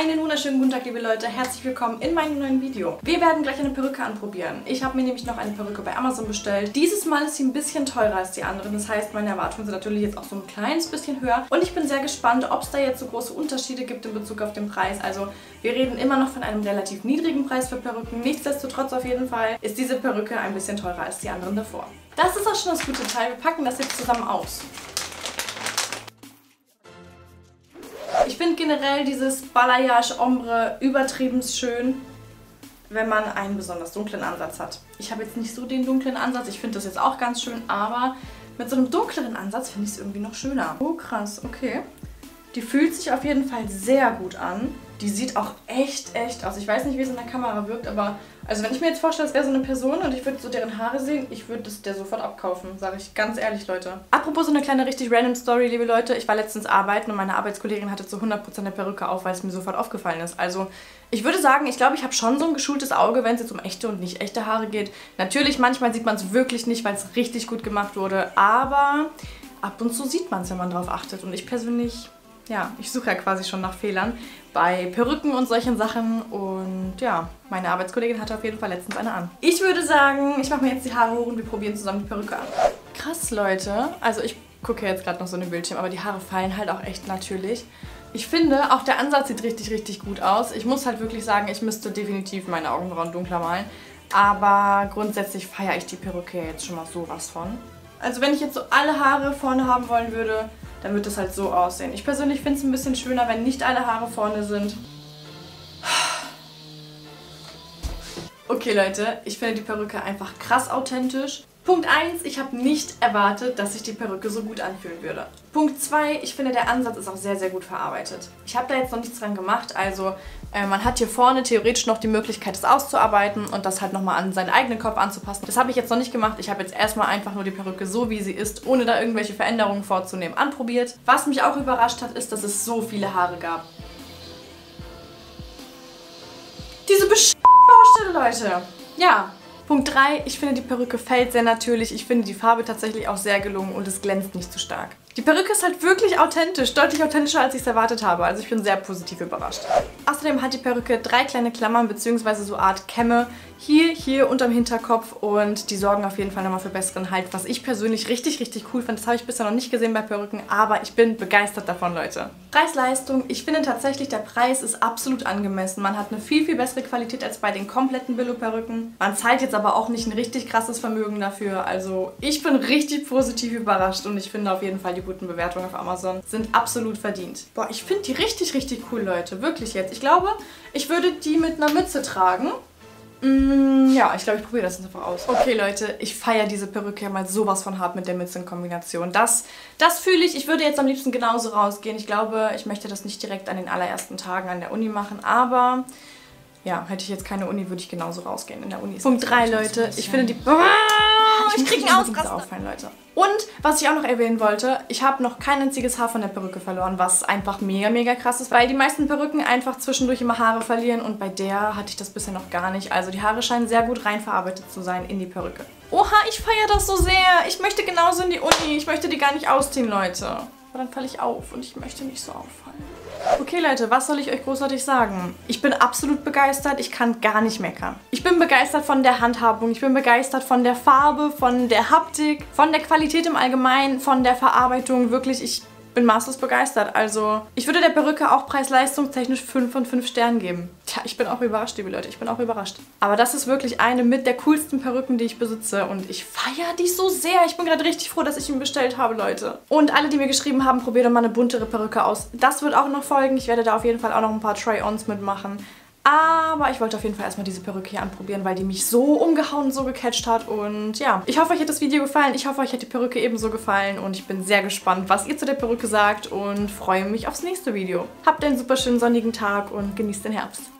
Einen wunderschönen guten Tag, liebe Leute. Herzlich willkommen in meinem neuen Video. Wir werden gleich eine Perücke anprobieren. Ich habe mir nämlich noch eine Perücke bei Amazon bestellt. Dieses Mal ist sie ein bisschen teurer als die anderen. Das heißt, meine Erwartungen sind natürlich jetzt auch so ein kleines bisschen höher. Und ich bin sehr gespannt, ob es da jetzt so große Unterschiede gibt in Bezug auf den Preis. Also wir reden immer noch von einem relativ niedrigen Preis für Perücken. Nichtsdestotrotz auf jeden Fall ist diese Perücke ein bisschen teurer als die anderen davor. Das ist auch schon das gute Teil. Wir packen das jetzt zusammen aus. Ich finde generell dieses Balayage-Ombre übertrieben schön, wenn man einen besonders dunklen Ansatz hat. Ich habe jetzt nicht so den dunklen Ansatz, ich finde das jetzt auch ganz schön, aber mit so einem dunkleren Ansatz finde ich es irgendwie noch schöner. Oh krass, okay. Die fühlt sich auf jeden Fall sehr gut an. Die sieht auch echt aus. Ich weiß nicht, wie es in der Kamera wirkt, aber also wenn ich mir jetzt vorstelle, es wäre so eine Person und ich würde so deren Haare sehen, ich würde das der sofort abkaufen, sage ich ganz ehrlich, Leute. Apropos so eine kleine richtig random Story, liebe Leute. Ich war letztens arbeiten und meine Arbeitskollegin hatte zu 100% eine Perücke auf, weil es mir sofort aufgefallen ist. Also ich würde sagen, ich glaube, ich habe schon so ein geschultes Auge, wenn es jetzt um echte und nicht echte Haare geht. Natürlich, manchmal sieht man es wirklich nicht, weil es richtig gut gemacht wurde, aber ab und zu sieht man es, wenn man drauf achtet. Und ich persönlich, ja, ich suche ja quasi schon nach Fehlern bei Perücken und solchen Sachen und ja, meine Arbeitskollegin hatte auf jeden Fall letztens eine an. Ich würde sagen, ich mache mir jetzt die Haare hoch und wir probieren zusammen die Perücke an. Krass, Leute. Also ich gucke jetzt gerade noch so in den Bildschirm, aber die Haare fallen halt auch echt natürlich. Ich finde, auch der Ansatz sieht richtig gut aus. Ich muss halt wirklich sagen, ich müsste definitiv meine Augenbrauen dunkler malen, aber grundsätzlich feiere ich die Perücke jetzt schon mal sowas von. Also wenn ich jetzt so alle Haare vorne haben wollen würde, dann wird das halt so aussehen. Ich persönlich finde es ein bisschen schöner, wenn nicht alle Haare vorne sind. Okay, Leute, ich finde die Perücke einfach krass authentisch. Punkt 1, ich habe nicht erwartet, dass sich die Perücke so gut anfühlen würde. Punkt 2, ich finde, der Ansatz ist auch sehr gut verarbeitet. Ich habe da jetzt noch nichts dran gemacht, also man hat hier vorne theoretisch noch die Möglichkeit, das auszuarbeiten und das halt nochmal an seinen eigenen Kopf anzupassen. Das habe ich jetzt noch nicht gemacht. Ich habe jetzt erstmal einfach nur die Perücke so, wie sie ist, ohne da irgendwelche Veränderungen vorzunehmen, anprobiert. Was mich auch überrascht hat, ist, dass es so viele Haare gab. Diese Baustelle, Leute! Ja! Punkt 3, ich finde, die Perücke fällt sehr natürlich. Ich finde die Farbe tatsächlich auch sehr gelungen und es glänzt nicht zu stark. Die Perücke ist halt wirklich authentisch, deutlich authentischer, als ich es erwartet habe. Also ich bin sehr positiv überrascht. Außerdem hat die Perücke 3 kleine Klammern bzw. so Art Kämme hier unterm Hinterkopf und die sorgen auf jeden Fall nochmal für besseren Halt, was ich persönlich richtig cool fand. Das habe ich bisher noch nicht gesehen bei Perücken, aber ich bin begeistert davon, Leute. Preis-Leistung. Ich finde tatsächlich, der Preis ist absolut angemessen. Man hat eine viel bessere Qualität als bei den kompletten Billo-Perücken. Man zahlt jetzt aber auch nicht ein richtig krasses Vermögen dafür. Also ich bin richtig positiv überrascht und ich finde auf jeden Fall, die guten Bewertungen auf Amazon sind absolut verdient. Boah, ich finde die richtig cool, Leute. Wirklich jetzt. Ich glaube, ich würde die mit einer Mütze tragen. Ja, ich glaube, ich probiere das jetzt einfach aus. Okay, Leute, ich feiere diese Perücke ja mal sowas von hart mit der Mütze in Kombination. Das fühle ich. Ich würde jetzt am liebsten genauso rausgehen. Ich glaube, ich möchte das nicht direkt an den allerersten Tagen an der Uni machen, aber ja, hätte ich jetzt keine Uni, würde ich genauso rausgehen. In der Uni ist Punkt 3, Leute. Ich finde die... Ich kriege einen Ausraster. Auffallen, Leute. Und was ich auch noch erwähnen wollte, ich habe noch kein einziges Haar von der Perücke verloren, was einfach mega krass ist, weil die meisten Perücken einfach zwischendurch immer Haare verlieren und bei der hatte ich das bisher noch gar nicht. Also die Haare scheinen sehr gut rein verarbeitet zu sein in die Perücke. Oha, ich feiere das so sehr. Ich möchte genauso in die Uni. Ich möchte die gar nicht ausziehen, Leute. Aber dann falle ich auf und ich möchte nicht so auffallen. Okay, Leute, was soll ich euch großartig sagen? Ich bin absolut begeistert, ich kann gar nicht meckern. Ich bin begeistert von der Handhabung, ich bin begeistert von der Farbe, von der Haptik, von der Qualität im Allgemeinen, von der Verarbeitung. Wirklich, ich bin maßlos begeistert. Also, ich würde der Perücke auch preis-leistungstechnisch 5 von 5 Sternen geben. Tja, ich bin auch überrascht, liebe Leute, ich bin auch überrascht. Aber das ist wirklich eine mit der coolsten Perücken, die ich besitze und ich feiere die so sehr. Ich bin gerade richtig froh, dass ich ihn bestellt habe, Leute. Und alle, die mir geschrieben haben, probier doch mal eine buntere Perücke aus. Das wird auch noch folgen. Ich werde da auf jeden Fall auch noch ein paar Try-Ons mitmachen. Aber ich wollte auf jeden Fall erstmal diese Perücke hier anprobieren, weil die mich so umgehauen, so gecatcht hat. Und ja, ich hoffe, euch hat das Video gefallen. Ich hoffe, euch hat die Perücke ebenso gefallen. Und ich bin sehr gespannt, was ihr zu der Perücke sagt und freue mich aufs nächste Video. Habt einen super schönen sonnigen Tag und genießt den Herbst.